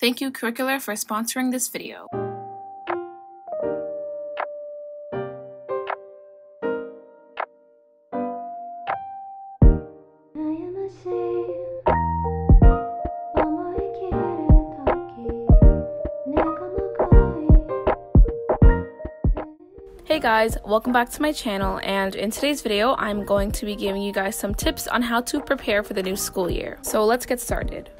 Thank you, Curricular, for sponsoring this video. Hey guys, welcome back to my channel, and in today's video I'm going to be giving you guys some tips on how to prepare for the new school year. So let's get started.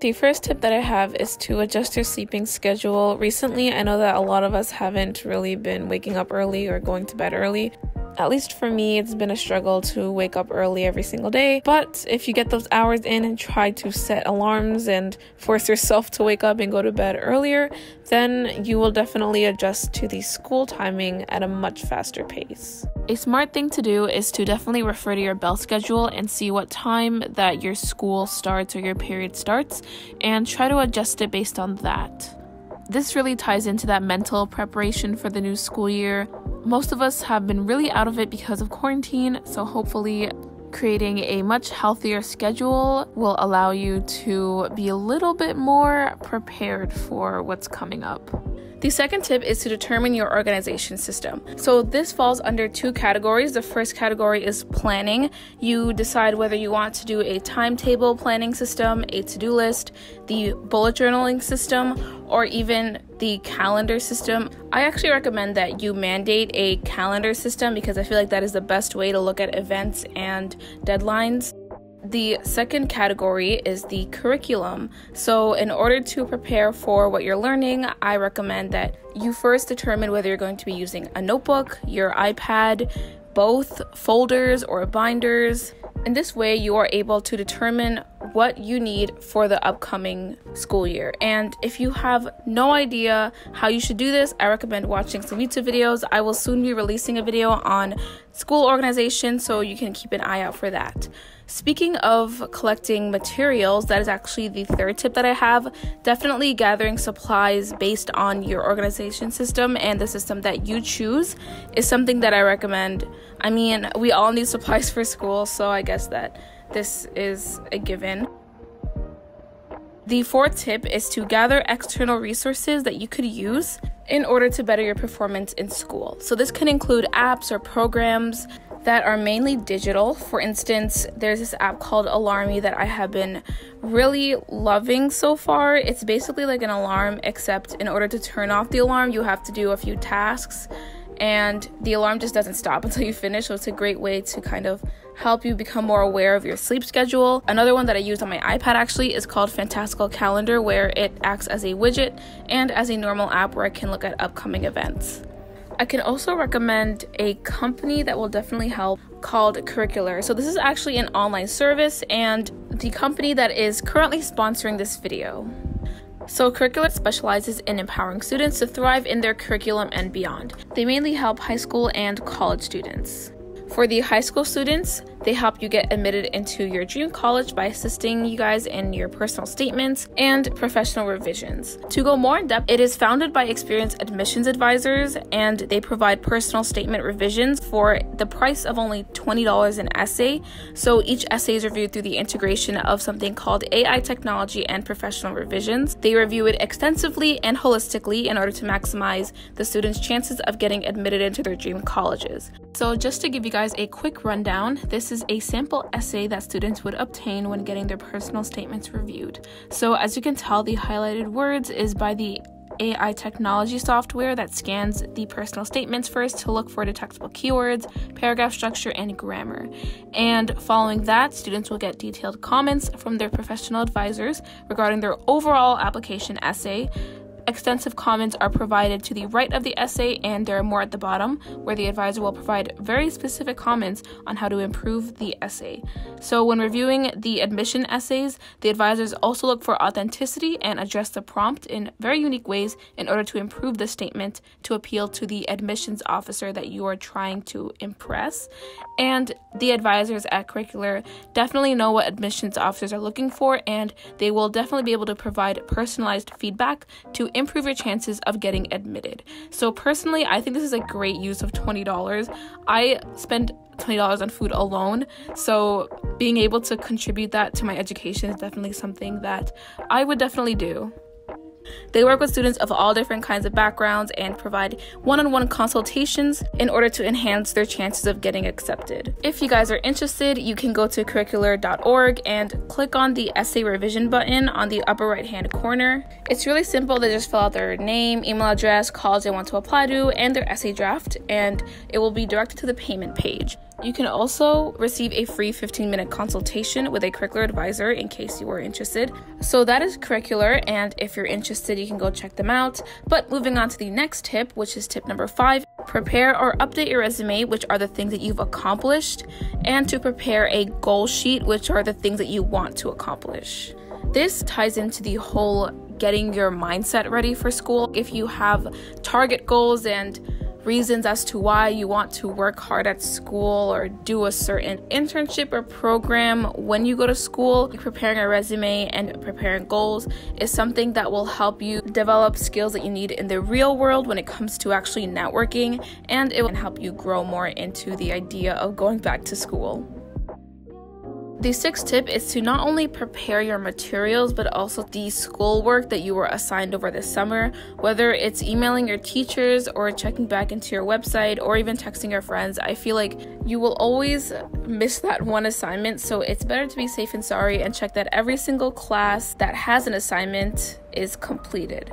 The first tip that I have is to adjust your sleeping schedule. Recently, I know that a lot of us haven't really been waking up early or going to bed early. At least for me, it's been a struggle to wake up early every single day, but if you get those hours in and try to set alarms and force yourself to wake up and go to bed earlier, then you will definitely adjust to the school timing at a much faster pace. A smart thing to do is to definitely refer to your bell schedule and see what time that your school starts or your period starts, and try to adjust it based on that. This really ties into that mental preparation for the new school year. Most of us have been really out of it because of quarantine, so hopefully creating a much healthier schedule will allow you to be a little bit more prepared for what's coming up. The second tip is to determine your organization system. So this falls under two categories. The first category is planning. You decide whether you want to do a timetable planning system, a to-do list, the bullet journaling system, or even the calendar system. I actually recommend that you mandate a calendar system because I feel like that is the best way to look at events and deadlines. The second category is the curriculum. So in order to prepare for what you're learning, I recommend that you first determine whether you're going to be using a notebook, your iPad, both folders or binders. In this way, you are able to determine what you need for the upcoming school year. And if you have no idea how you should do this, I recommend watching some YouTube videos. I will soon be releasing a video on school organization, so you can keep an eye out for that. Speaking of collecting materials, that is actually the third tip that I have. Definitely gathering supplies based on your organization system and the system that you choose is something that I recommend. I mean, we all need supplies for school, so I guess that this is a given. The fourth tip is to gather external resources that you could use in order to better your performance in school. So this can include apps or programs that are mainly digital. For instance, there's this app called Alarmy that I have been really loving so far. It's basically like an alarm, except in order to turn off the alarm, you have to do a few tasks, and the alarm just doesn't stop until you finish. So it's a great way to kind of help you become more aware of your sleep schedule. Another one that I used on my iPad actually is called Fantastical Calendar, where it acts as a widget and as a normal app where I can look at upcoming events. I can also recommend a company that will definitely help called Curricular. So this is actually an online service, and the company that is currently sponsoring this video. So Curricular specializes in empowering students to thrive in their curriculum and beyond. They mainly help high school and college students. For the high school students, they help you get admitted into your dream college by assisting you guys in your personal statements and professional revisions. To go more in depth, it is founded by experienced admissions advisors, and they provide personal statement revisions for the price of only $20 an essay. So each essay is reviewed through the integration of something called AI technology and professional revisions. They review it extensively and holistically in order to maximize the students' chances of getting admitted into their dream colleges. So just to give you guys a quick rundown, this is a sample essay that students would obtain when getting their personal statements reviewed. So as you can tell, the highlighted words is by the AI technology software that scans the personal statements first to look for detectable keywords, paragraph structure, and grammar. And following that, students will get detailed comments from their professional advisors regarding their overall application essay. Extensive comments are provided to the right of the essay, and there are more at the bottom, where the advisor will provide very specific comments on how to improve the essay. So when reviewing the admission essays, the advisors also look for authenticity and address the prompt in very unique ways in order to improve the statement to appeal to the admissions officer that you are trying to impress. And the advisors at Curricular definitely know what admissions officers are looking for, and they will definitely be able to provide personalized feedback to improve your chances of getting admitted. So personally, I think this is a great use of $20. I spend $20 on food alone, so being able to contribute that to my education is definitely something that I would definitely do. They work with students of all different kinds of backgrounds and provide one-on-one consultations in order to enhance their chances of getting accepted. If you guys are interested, you can go to curricular.org and click on the essay revision button on the upper right hand corner. It's really simple. They just fill out their name, email address, college they want to apply to, and their essay draft, and it will be directed to the payment page. You can also receive a free 15-minute consultation with a curricular advisor in case you are interested. So that is Curricular, and if you're interested, you can go check them out. But moving on to the next tip, which is tip number 5, prepare or update your resume, which are the things that you've accomplished, and to prepare a goal sheet, which are the things that you want to accomplish. This ties into the whole getting your mindset ready for school. If you have target goals and reasons as to why you want to work hard at school or do a certain internship or program when you go to school, preparing a resume and preparing goals is something that will help you develop skills that you need in the real world when it comes to actually networking, and it will help you grow more into the idea of going back to school. The sixth tip is to not only prepare your materials, but also the schoolwork that you were assigned over the summer, whether it's emailing your teachers or checking back into your website or even texting your friends. I feel like you will always miss that one assignment, so it's better to be safe than sorry and check that every single class that has an assignment is completed.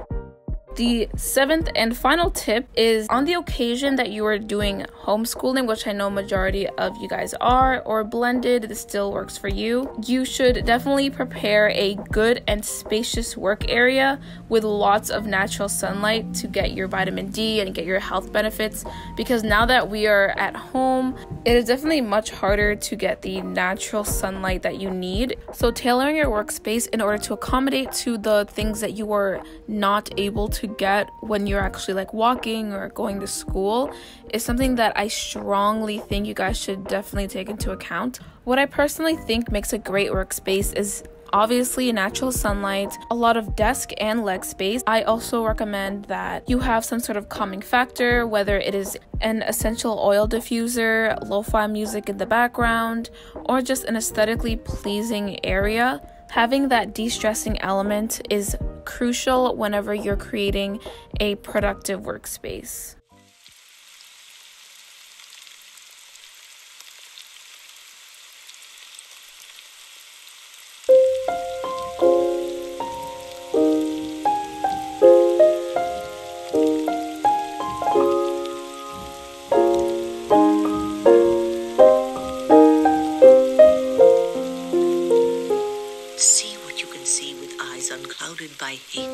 The seventh and final tip is, on the occasion that you are doing homeschooling, which I know majority of you guys are, or blended, this still works for you, you should definitely prepare a good and spacious work area with lots of natural sunlight to get your vitamin D and get your health benefits, because now that we are at home, it is definitely much harder to get the natural sunlight that you need. So tailoring your workspace in order to accommodate to the things that you were not able to get when you're actually like walking or going to school is something that I strongly think you guys should definitely take into account. What I personally think makes a great workspace is obviously natural sunlight, a lot of desk and leg space. I also recommend that you have some sort of calming factor, whether it is an essential oil diffuser, lo-fi music in the background, or just an aesthetically pleasing area. Having that de-stressing element is crucial whenever you're creating a productive workspace. Unclouded by hate.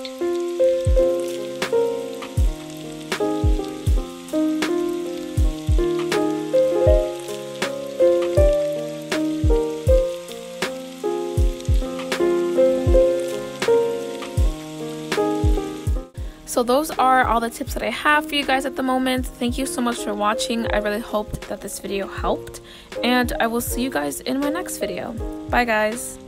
So those are all the tips that I have for you guys at the moment. Thank you so much for watching. I really hoped that this video helped, and I will see you guys in my next video. Bye guys.